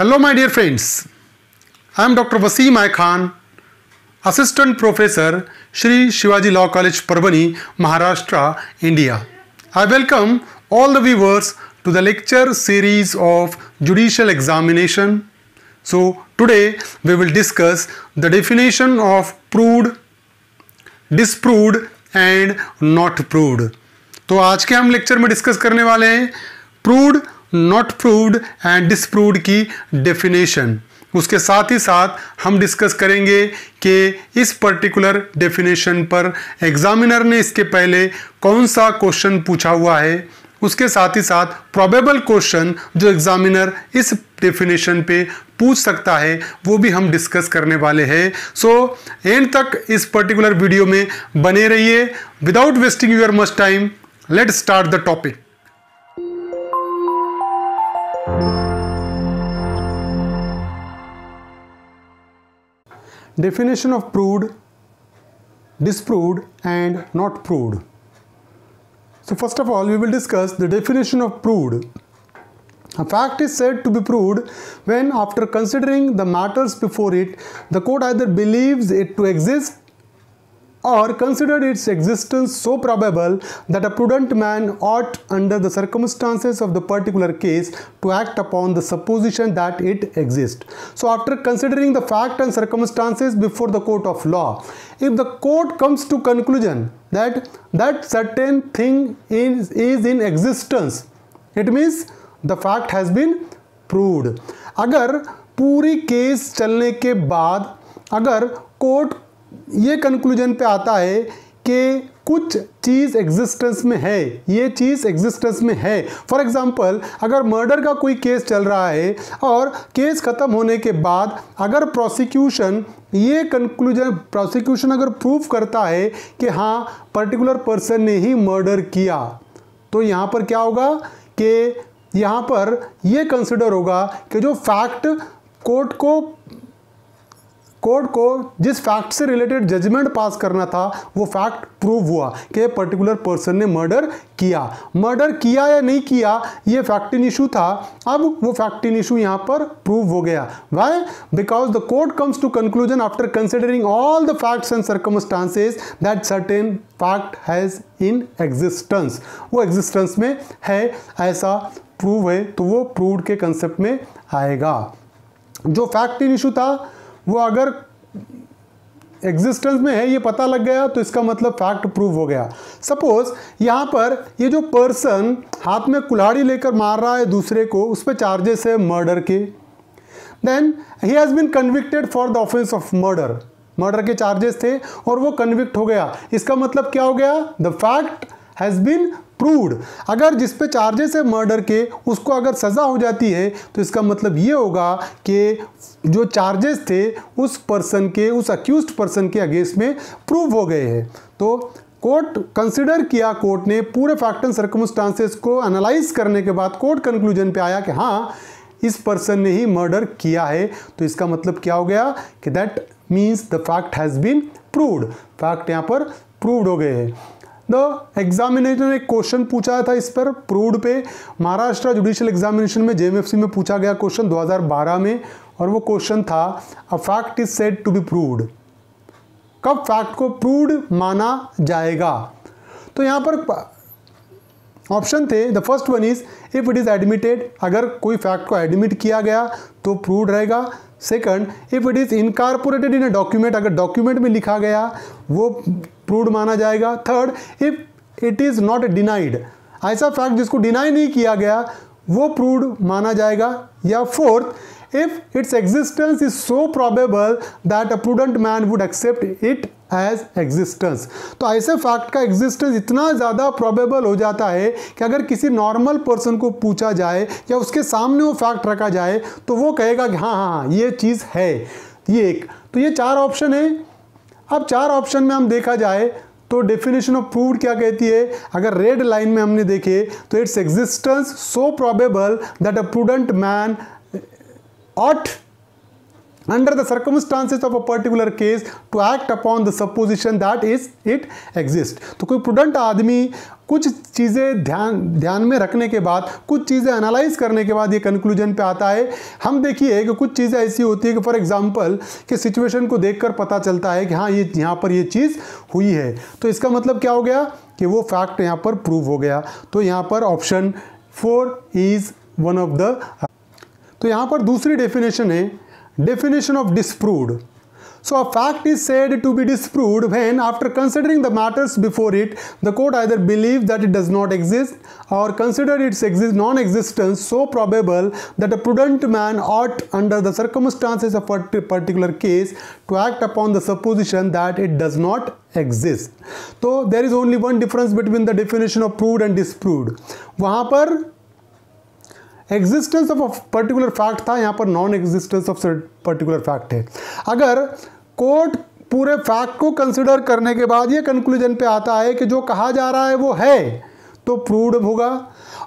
Hello my dear friends, I am Dr. Waseem I. Khan, Assistant Professor, Shri Shivaji Law College Parvani, Maharashtra, India. I welcome all the viewers to the lecture series of Judicial Examination. So today we will discuss the definition of proved, disproved and not proved. तो आज के हम lecture में discuss करने वाले हैं proved, not proved and disproved की definition. उसके साथ ही साथ हम डिस्कस करेंगे कि इस पर्टिकुलर डेफिनेशन पर एग्जामिनर ने इसके पहले कौन सा क्वेश्चन पूछा हुआ है, उसके साथ ही साथ प्रोबेबल क्वेश्चन जो एग्जामिनर इस डेफिनेशन पे पूछ सकता है वो भी हम डिस्कस करने वाले हैं. सो एंड तक इस पर्टिकुलर वीडियो में बने रहिए. Without wasting your much time, let's start the topic. Definition of proved, disproved and not proved. So first of all we will discuss the definition of proved. A fact is said to be proved when, after considering the matters before it, the court either believes it to exist or considered its existence so probable that a prudent man ought, under the circumstances of the particular case, to act upon the supposition that it exists. So after considering the fact and circumstances before the court of law, if the court comes to conclusion that certain thing is in existence, it means the fact has been proved. अगर पूरी case चलने के बाद अगर court ये conclusion पे आता है कि कुछ चीज़ एग्जिस्टेंस में है, ये चीज़ एग्जिस्टेंस में है. फॉर एग्जांपल, अगर मर्डर का कोई केस चल रहा है और केस ख़त्म होने के बाद अगर प्रोसिक्यूशन अगर प्रूव करता है कि हाँ पर्टिकुलर पर्सन ने ही मर्डर किया, तो यहाँ पर क्या होगा कि यहाँ पर ये कंसिडर होगा कि जो फैक्ट कोर्ट को जिस फैक्ट से रिलेटेड जजमेंट पास करना था वो फैक्ट प्रूव हुआ कि पर्टिकुलर पर्सन ने मर्डर किया. मर्डर किया या नहीं किया ये फैक्ट इन इशू था, अब वो फैक्ट इन इशू यहाँ पर प्रूव हो गया. Why? Because the court comes to conclusion after considering all the facts and circumstances that certain fact has in existence, वो एग्जिस्टेंस में है ऐसा प्रूव है, तो वो प्रूव्ड के कंसेप्ट में आएगा. जो फैक्ट इन इशू था वो अगर एग्जिस्टेंस में है ये पता लग गया तो इसका मतलब फैक्ट प्रूव हो गया. सपोज यहाँ पर ये जो पर्सन हाथ में कुल्हाड़ी लेकर मार रहा है दूसरे को, उस पर चार्जेस है मर्डर के, then he has been convicted for the offence of murder, murder के चार्जेस थे और वो कन्विक्ट हो गया. इसका मतलब क्या हो गया? The fact has been proved. अगर जिस पे चार्जेस है मर्डर के उसको अगर सज़ा हो जाती है तो इसका मतलब ये होगा कि जो चार्जेस थे उस पर्सन के, उस अक्यूज्ड पर्सन के अगेंस्ट में प्रूव हो गए हैं. तो कोर्ट कंसिडर किया, कोर्ट ने पूरे फैक्ट एंड सर्कमस्टांसेस को एनालाइज करने के बाद कोर्ट कंक्लूजन पे आया कि हाँ इस पर्सन ने ही मर्डर किया है, तो इसका मतलब क्या हो गया कि that means the fact has been proved, fact यहाँ पर प्रूव्ड हो गए हैं. द एग्जामिनेटर ने एक क्वेश्चन पूछा था इस पर प्रूव्ड पे, महाराष्ट्र जुडिशियल एग्जामिनेशन में जेएमएफसी में पूछा गया क्वेश्चन 2012 में, और वो क्वेश्चन था a fact is said to be proved. कब फैक्ट को प्रूव्ड माना जाएगा? तो यहाँ पर ऑप्शन थे, the first one is if it is admitted, अगर कोई फैक्ट को एडमिट किया गया तो प्रूव्ड रहेगा. Second, if it is incorporated in a document, अगर डॉक्यूमेंट में लिखा गया वो प्रूव्ड माना जाएगा. Third, if it is not denied, ऐसा फैक्ट जिसको डिनाई नहीं किया गया वो प्रूव्ड माना जाएगा. या fourth, if its existence is so probable that a prudent man would accept it as existence, तो ऐसे फैक्ट का एग्जिस्टेंस इतना ज़्यादा प्रोबेबल हो जाता है कि अगर किसी नॉर्मल पर्सन को पूछा जाए या उसके सामने वो फैक्ट रखा जाए तो वो कहेगा कि हाँ हाँ हाँ ये चीज़ है. ये एक, तो ये चार ऑप्शन है. अब चार ऑप्शन में हम देखा जाए तो डेफिनेशन ऑफ प्रूव्ड क्या कहती है, अगर रेड लाइन में हमने देखे तो its existence so probable that a prudent man ought under the circumstances of a particular case to act upon the supposition that is it exists. तो कोई प्रूडेंट आदमी कुछ चीज़ें ध्यान में रखने के बाद, कुछ चीज़ें एनालाइज करने के बाद ये कंक्लूजन पे आता है। हम देखिए कि कुछ चीज़ें ऐसी होती है कि फॉर एग्जांपल कि सिचुएशन को देखकर पता चलता है कि हाँ ये यहाँ पर ये चीज़ हुई है, तो इसका मतलब क्या हो गया कि वो फैक्ट यहाँ पर प्रूव हो गया। तो यहाँ पर option 4 is one of the. तो यहाँ पर दूसरी डेफिनेशन है, definition of disproved. So a fact is said to be disproved when, after considering the matters before it, the court either believes that it does not exist or considered its non-existence so probable that a prudent man ought, under the circumstances of a particular case, to act upon the supposition that it does not exist. So there is only one difference between the definition of proved and disproved. वहाँ पर existence of particular fact था, यहाँ पर non existence of particular fact है। अगर court पूरे fact को consider करने के बाद ये कंक्लूजन पे आता है कि जो कहा जा रहा है वो है, तो प्रूव्ड होगा।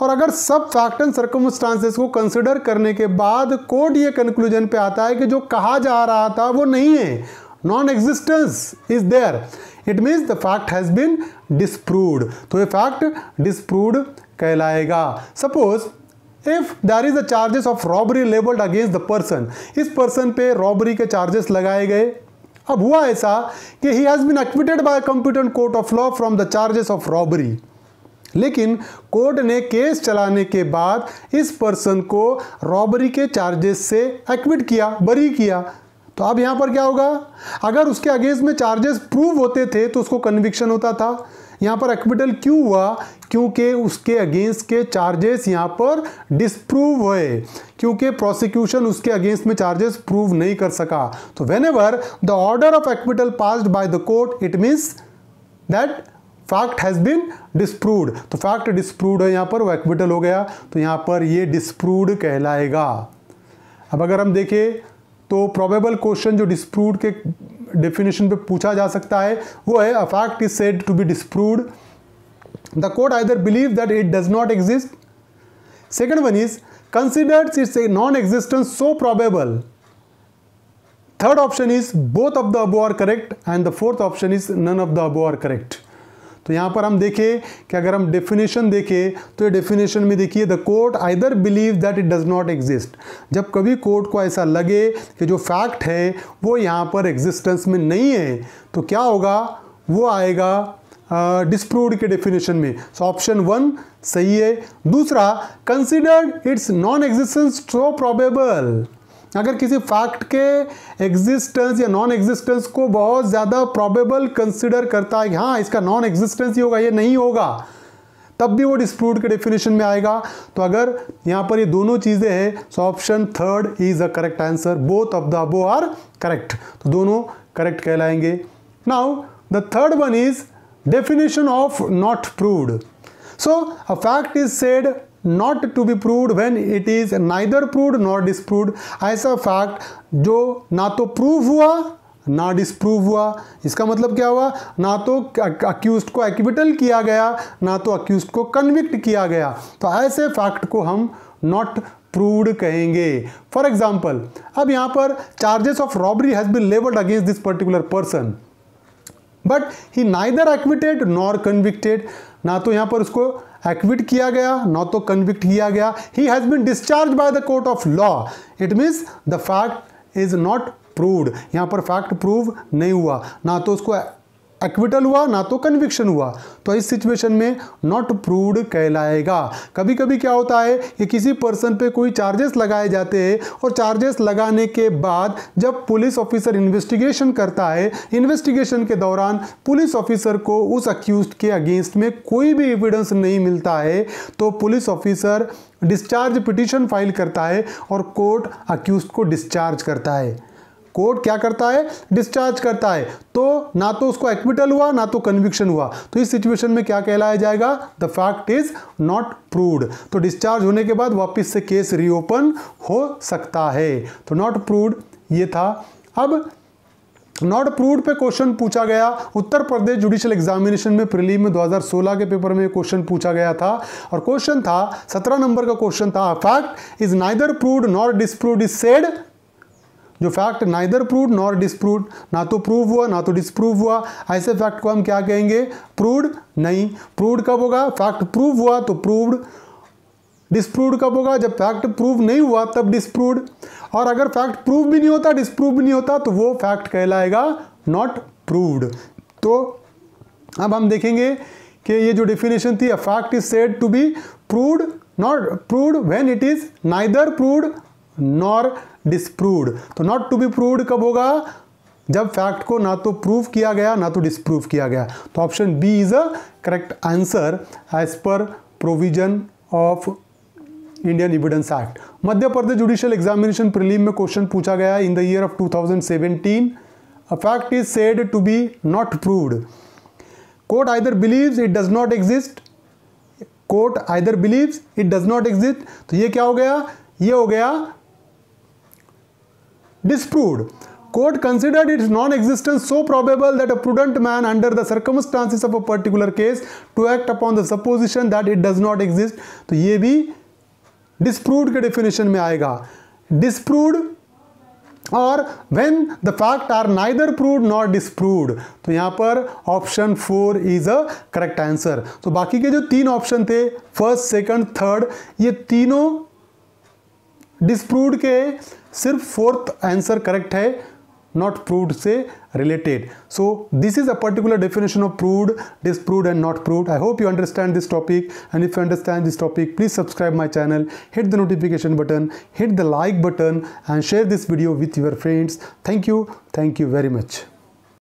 और अगर सब फैक्ट एंड सर्कमस्टांसेस को कंसिडर करने के बाद कोर्ट ये कंक्लूजन पे आता है कि जो कहा जा रहा था वो नहीं है, non existence is there, it means the fact has been disproved. तो ये फैक्ट डिसप्रूव्ड कहलाएगा। Suppose if there is the charges of robbery labelled against the person, इस पर्सन पे रॉबरी के चार्जेस लगाए गए। अब हुआ ऐसा कि he has been acquitted by competent court of law from the charges of robbery, लेकिन कोर्ट ने केस चलाने के बाद इस पर्सन को रॉबरी के चार्जेस से एक्विट किया, बरी किया। तो अब यहाँ पर क्या होगा, अगर उसके अगेंस्ट में चार्जेस प्रूव होते थे तो उसको कन्विक्शन होता था। यहाँ पर एक्विटल क्यों हुआ, क्योंकि उसके अगेंस्ट के चार्जेस यहाँ पर डिसप्रूव हुए, क्योंकि प्रोसिक्यूशन उसके अगेंस्ट में चार्जेस प्रूव नहीं कर सका। तो whenever the order of acquittal passed by the court, it means that fact has been disproved. तो फैक्ट डिसप्रूव्ड है, यहाँ पर वो एक्विटल हो गया, तो यहाँ पर ये डिसप्रूव्ड कहलाएगा। अब अगर हम देखें तो प्रोबेबल क्वेश्चन जो डिसप्रूव्ड के डेफिनेशन पे पूछा जा सकता है वो है a fact is said to be disproved, the court either believe that it does not exist. Second one is considers its non existence so probable. Third option is both of the above are correct and the fourth option is none of the above are correct. तो यहाँ पर हम देखें कि अगर हम definition देखें तो ये डेफिनेशन में देखिए the court either believe that it does not exist. जब कभी कोर्ट को ऐसा लगे कि जो फैक्ट है वो यहाँ पर एग्जिस्टेंस में नहीं है तो क्या होगा, वो आएगा डिसप्रूव्ड के डेफिनेशन में। सो ऑप्शन 1 सही है। दूसरा considered its non existence so probable, अगर किसी फैक्ट के एग्जिस्टेंस या नॉन एग्जिस्टेंस को बहुत ज़्यादा प्रोबेबल कंसिडर करता है कि हाँ इसका नॉन एग्जिस्टेंस ही होगा, ये नहीं होगा, तब भी वो डिसप्रूव्ड के डेफिनेशन में आएगा। तो अगर यहाँ पर ये दोनों चीज़ें हैं so option 3 is a correct answer, both of the above are correct, तो दोनों करेक्ट कहलाएंगे। Now the third one is definition of not proved. So a fact is said Not to be proved when it is neither proved nor disproved. ऐसा fact जो ना तो prove हुआ ना disprove हुआ, इसका मतलब क्या हुआ, ना तो अक्यूज्ड को एक्विटल किया गया ना तो अक्यूज्ड को कन्विक्ट किया गया, तो ऐसे फैक्ट को हम नॉट प्रूव्ड कहेंगे। फॉर एग्जाम्पल अब यहाँ पर charges of robbery has been labelled against this particular person but he neither acquitted nor convicted, ना तो यहाँ पर उसको एक्विट किया गया ना तो कन्विक्ट किया गया। He has been discharge by the court of law, it means the fact is not proved, यहाँ पर फैक्ट प्रूव नहीं हुआ, ना तो उसको एक्विटल हुआ ना तो कन्विक्शन हुआ, तो इस सिचुएशन में नॉट प्रूव्ड कहलाएगा। कभी कभी क्या होता है कि किसी पर्सन पे कोई चार्जेस लगाए जाते हैं और चार्जेस लगाने के बाद जब पुलिस ऑफिसर इन्वेस्टिगेशन करता है, इन्वेस्टिगेशन के दौरान पुलिस ऑफिसर को उस अक्यूज्ड के अगेंस्ट में कोई भी एविडेंस नहीं मिलता है तो police officer discharge petition file करता है और कोर्ट अक्यूज्ड को डिस्चार्ज करता है। कोर्ट क्या करता है, डिस्चार्ज करता है, तो ना तो उसको एक्विटल हुआ ना तो कन्विक्शन हुआ, तो इस सिचुएशन में क्या कहलाया जाएगा, the fact is not proved. तो डिस्चार्ज होने के बाद वापस से केस रीओपन हो सकता है, तो नॉट प्रूव्ड ये था। अब नॉट प्रूव्ड पे क्वेश्चन पूछा गया उत्तर प्रदेश जुडिशियल एग्जामिनेशन में, प्रीलिम में 2016 के पेपर में क्वेश्चन पूछा गया था और क्वेश्चन था 17 नंबर का क्वेश्चन था fact is neither proved nor disproved is said जो fact neither proved nor disproved, ना तो प्रूव हुआ ना तो डिस्प्रूव हुआ, ऐसे फैक्ट को हम क्या कहेंगे? प्रूव्ड नहीं। प्रूव्ड कब होगा? फैक्ट प्रूव हुआ तो प्रूव्ड। डिस्प्रूव्ड कब होगा? जब फैक्ट प्रूव नहीं हुआ तब डिस्प्रूव्ड। और अगर फैक्ट प्रूव भी नहीं होता, डिस्प्रूव भी नहीं होता, तो वो फैक्ट कहलाएगा नॉट प्रूव्ड। तो अब हम देखेंगे कि ये जो डेफिनेशन थी, a fact is said to be proved not proved when it is neither proved nor disproved. तो नॉट टू बी प्रूव्ड कब होगा? जब फैक्ट को ना तो प्रूव किया गया ना तो डिस्प्रूव किया गया। तो option B is a correct answer as per provision of Indian evidence act. Madhya Pradesh judicial examination prelim में क्वेश्चन पूछा गया है, in the year of 2017 a fact is said to be not proved. Court either believes it does not exist, court either believes it does not exist, तो ये क्या हो गया? ये हो गया disproved. Court considered its non existence so probable that a prudent man under the circumstances of a particular case to act upon the supposition that it does not exist, तो ये भी डिस्प्रूव्ड के डेफिनेशन में आएगा। Disproved और when the fact are neither proved nor disproved, तो यहाँ पर option 4 is a correct answer. तो बाकी के जो तीन ऑप्शन थे, फर्स्ट सेकंड थर्ड, ये तीनों डिस्प्रूव्ड के, सिर्फ फोर्थ आंसर करेक्ट है नॉट प्रूव्ड से related. So this is a particular definition of proved, disproved and not proved. I hope you understand this topic, and if you understand this topic please subscribe my channel, hit the notification button, hit the like button and share this video with your friends. Thank you very much.